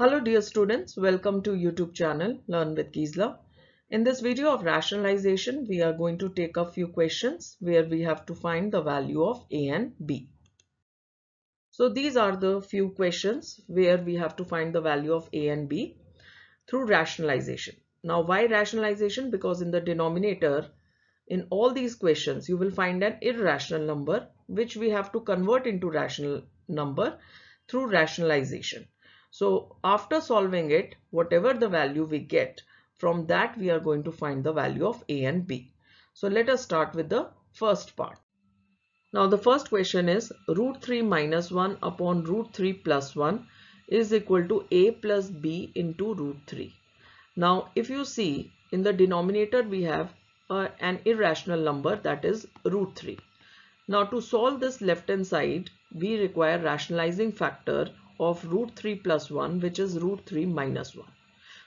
Hello dear students, welcome to YouTube channel Learn with Gizla. In this video of rationalization, we are going to take a few questions where we have to find the value of A and B. So these are the few questions where we have to find the value of A and B through rationalization. Now why rationalization? Because in the denominator, in all these questions, you will find an irrational number which we have to convert into rational number through rationalization. So after solving it, whatever the value we get, from that we are going to find the value of A and B. So let us start with the first part. Now the first question is root 3 minus 1 upon root 3 plus 1 is equal to A plus B into root 3. Now if you see, in the denominator we have an irrational number, that is root 3. Now to solve this left hand side, we require rationalizing factor of root 3 plus 1, which is root 3 minus 1.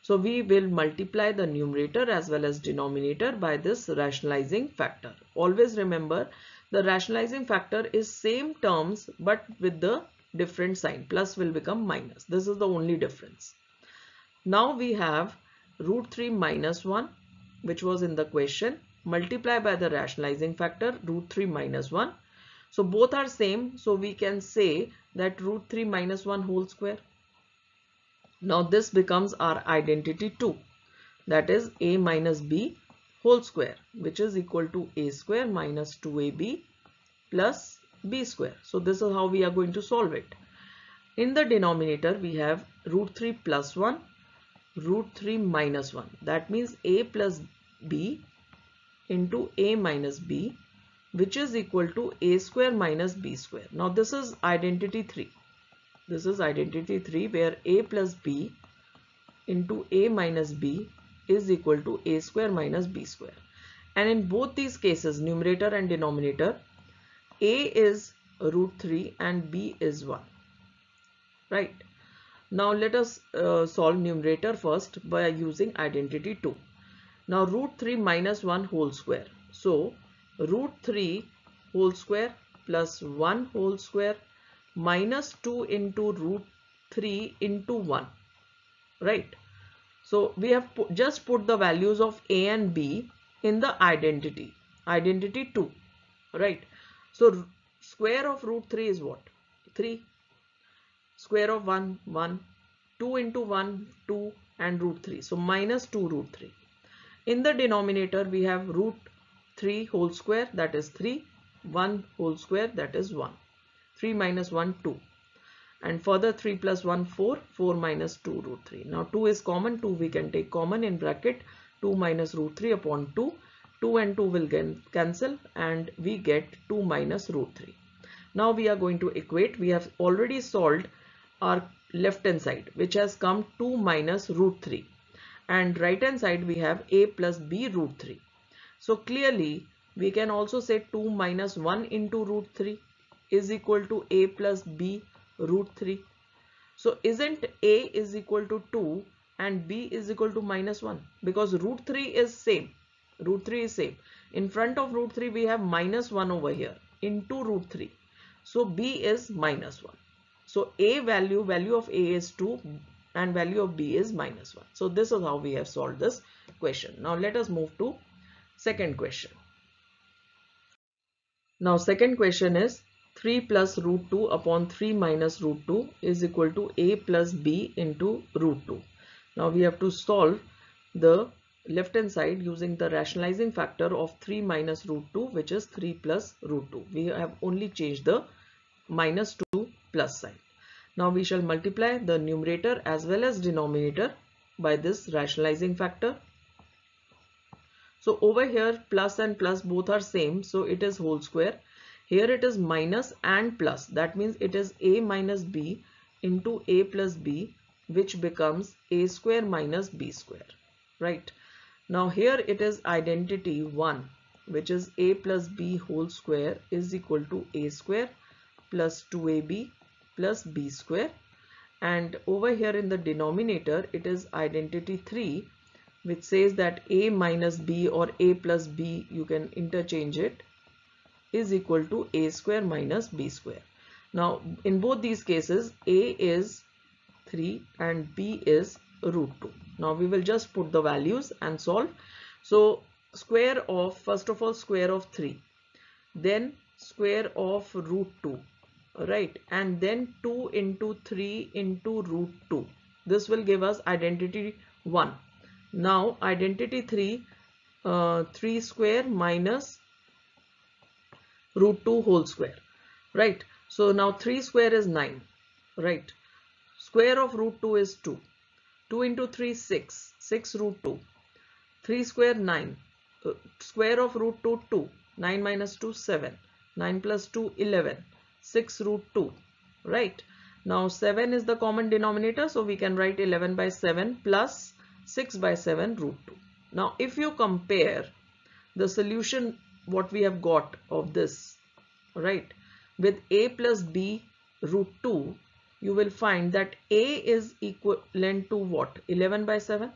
So we will multiply the numerator as well as denominator by this rationalizing factor. Always remember, the rationalizing factor is same terms but with the different sign. Plus will become minus. This is the only difference. Now we have root 3 minus 1, which was in the question, multiply by the rationalizing factor root 3 minus 1. So both are same, so we can say that root 3 minus 1 whole square. Now this becomes our identity 2, that is A minus B whole square, which is equal to A square minus 2AB plus B square. So this is how we are going to solve it. In the denominator we have root 3 plus 1, root 3 minus 1. That means A plus B into A minus B, which is equal to A square minus B square. Now this is identity 3. This is identity 3, where A plus B into A minus B is equal to A square minus B square. And in both these cases, numerator and denominator, A is root 3 and B is 1. Right. Now let us solve numerator first by using identity 2. Now root 3 minus 1 whole square. So root 3 whole square plus 1 whole square minus 2 into root 3 into 1, right? So we have just put the values of A and B in the identity 2, right? So square of root 3 is what? 3. Square of 1, 1. 2 into 1, 2, and root 3. So minus 2 root 3. In the denominator we have root 3 whole square, that is 3, 1 whole square, that is 1, 3 minus 1, 2, and further 3 plus 1, 4, 4 minus 2 root 3. Now 2 is common, 2 we can take common in bracket, 2 minus root 3 upon 2, 2 and 2 will cancel and we get 2 minus root 3. Now we are going to equate. We have already solved our left hand side, which has come 2 minus root 3, and right hand side we have A plus B root 3. So clearly we can also say 2 minus 1 into root 3 is equal to A plus B root 3. So isn't A is equal to 2 and B is equal to minus 1, because root 3 is same. Root 3 is same. In front of root 3 we have minus 1 over here into root 3. So B is minus 1. So A value of A is 2 and value of B is minus 1. So this is how we have solved this question. Now let us move to second question. Now second question is 3 plus root 2 upon 3 minus root 2 is equal to A plus B into root 2. Now we have to solve the left hand side using the rationalizing factor of 3 minus root 2, which is 3 plus root 2. We have only changed the minus 2 plus sign. Now we shall multiply the numerator as well as denominator by this rationalizing factor. So over here plus and plus both are same, so it is whole square. Here it is minus and plus, that means it is A minus B into A plus B, which becomes A square minus B square, right? Now here it is identity 1, which is A plus B whole square is equal to A square plus 2AB plus B square, and over here in the denominator it is identity 3, which says that A minus B or A plus B, you can interchange it, is equal to A square minus B square. Now in both these cases A is 3 and b is root 2. Now we will just put the values and solve. So square of, first of all, square of 3, then square of root 2, right, and then 2 into 3 into root 2. This will give us identity 1. Now identity 3, 3 square minus root 2 whole square, right. So now 3 square is 9, right. Square of root 2 is 2. 2 into 3, 6. 6 root 2. 3 square, 9. Square of root 2, 2. 9 minus 2, 7. 9 plus 2, 11. 6 root 2, right. Now 7 is the common denominator, so we can write 11 by 7 plus 6 by 7 root 2. Now if you compare the solution what we have got of this, right, with a plus b root 2, you will find that a is equivalent to what? 11 by 7,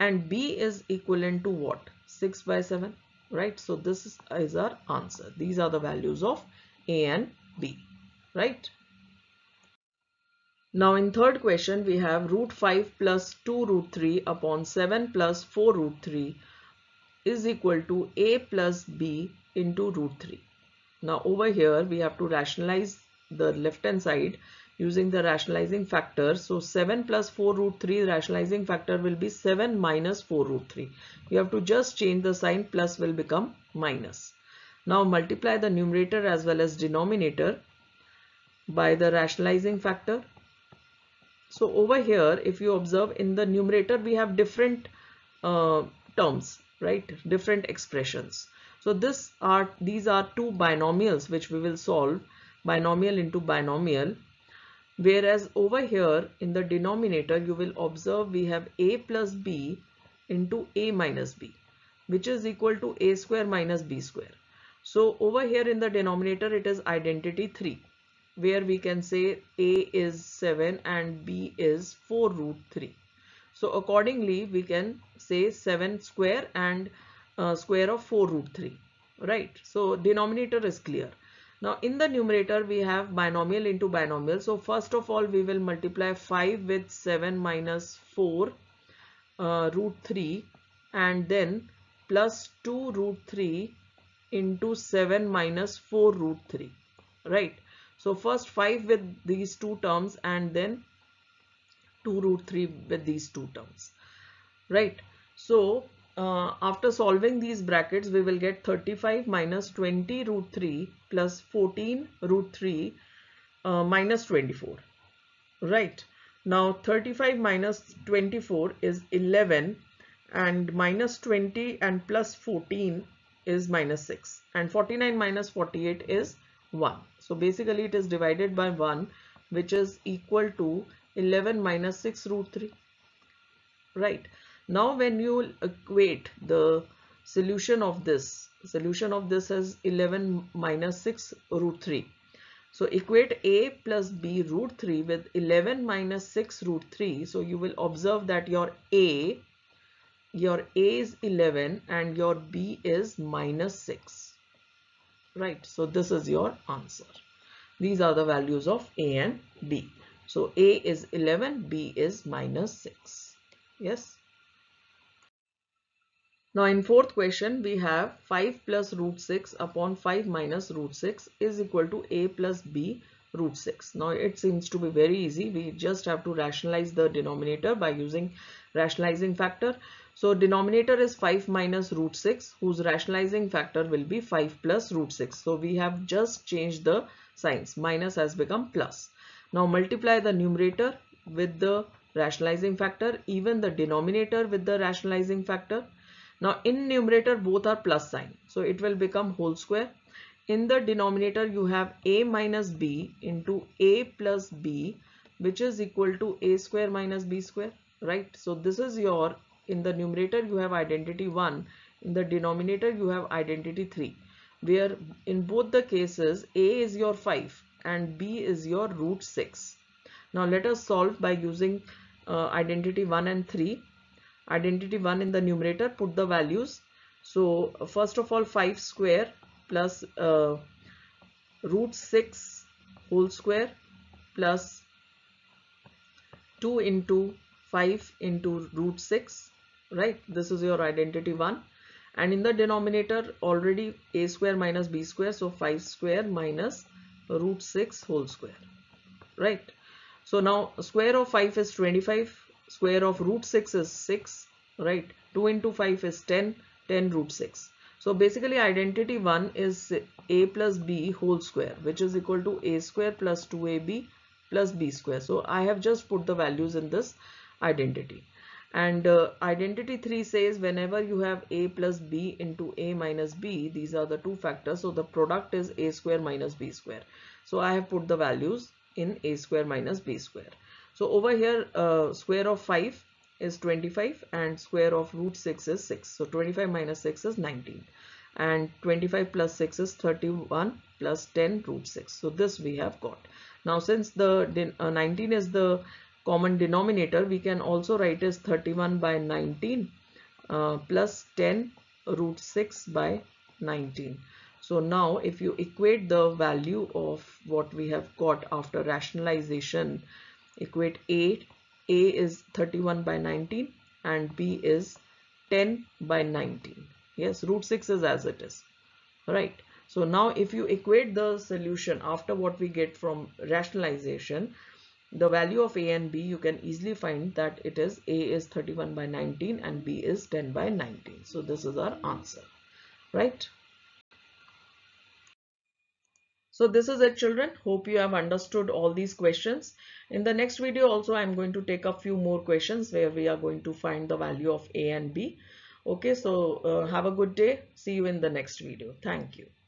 and b is equivalent to what? 6 by 7, right? So this is our answer. These are the values of a and b, right? Now in third question, we have root 5 plus 2 root 3 upon 7 plus 4 root 3 is equal to a plus b into root 3. Now over here, we have to rationalize the left hand side using the rationalizing factor. So 7 plus 4 root 3 rationalizing factor will be 7 minus 4 root 3. You have to just change the sign, plus will become minus. Now multiply the numerator as well as denominator by the rationalizing factor. So over here, if you observe, in the numerator we have different terms, right, different expressions. So these are two binomials which we will solve, binomial into binomial. Whereas over here in the denominator, you will observe we have a plus b into a minus b, which is equal to a square minus b square. So over here in the denominator, it is identity 3, where we can say a is 7 and b is 4 root 3. So accordingly, we can say 7 square and square of 4 root 3, right? So denominator is clear. Now in the numerator, we have binomial into binomial. So first of all, we will multiply 5 with 7 minus 4 root 3, and then plus 2 root 3 into 7 minus 4 root 3, right? So first 5 with these two terms, and then 2 root 3 with these two terms, right? So after solving these brackets, we will get 35 minus 20 root 3 plus 14 root 3 minus 24, right? Now 35 minus 24 is 11, and minus 20 and plus 14 is minus 6, and 49 minus 48 is 1. So basically it is divided by 1, which is equal to 11 minus 6 root 3, right? Now when you equate the solution of this is 11 minus 6 root 3. So equate a plus b root 3 with 11 minus 6 root 3. So you will observe that your a is 11 and your b is minus 6, right? So this is your answer. These are the values of a and b. So a is 11, b is minus 6. Yes. Now in fourth question, we have 5 plus root 6 upon 5 minus root 6 is equal to a plus b root 6. Now it seems to be very easy. We just have to rationalize the denominator by using rationalizing factor. So denominator is 5 minus root 6, whose rationalizing factor will be 5 plus root 6. So we have just changed the signs. Minus has become plus. Now multiply the numerator with the rationalizing factor, even the denominator with the rationalizing factor. Now in numerator, both are plus sign, so it will become whole square. In the denominator, you have a minus b into a plus b, which is equal to a square minus b square, right? So this is your, in the numerator you have identity 1, in the denominator you have identity 3, where in both the cases a is your 5 and b is your root 6. Now let us solve by using identity 1 and 3. Identity 1 in the numerator, put the values. So first of all, 5 square plus root 6 whole square plus 2 into 5 into root 6, right? This is your identity 1. And in the denominator already a square minus b square, so 5 square minus root 6 whole square, right? So now square of 5 is 25, square of root 6 is 6, right? 2 into 5 is 10, 10 root 6. So basically identity 1 is a plus b whole square, which is equal to a square plus 2ab plus b square. So I have just put the values in this identity. And identity 3 says whenever you have a plus b into a minus b, these are the two factors, so the product is a square minus b square. So I have put the values in a square minus b square. So over here square of 5 is 25 and square of root 6 is 6. So 25 minus 6 is 19 and 25 plus 6 is 31 plus 10 root 6. So this we have got. Now since the 19 is the common denominator, we can also write as 31 by 19 plus 10 root 6 by 19. So now if you equate the value of what we have got after rationalization, equate a is 31 by 19 and b is 10 by 19. Yes, root 6 is as it is, right? So now if you equate the solution after what we get from rationalization, the value of a and b, you can easily find that it is a is 31 by 19 and b is 10 by 19. So this is our answer, right? So this is it, children. Hope you have understood all these questions. In the next video also I am going to take up few more questions where we are going to find the value of a and b. Okay, so have a good day. See you in the next video. Thank you.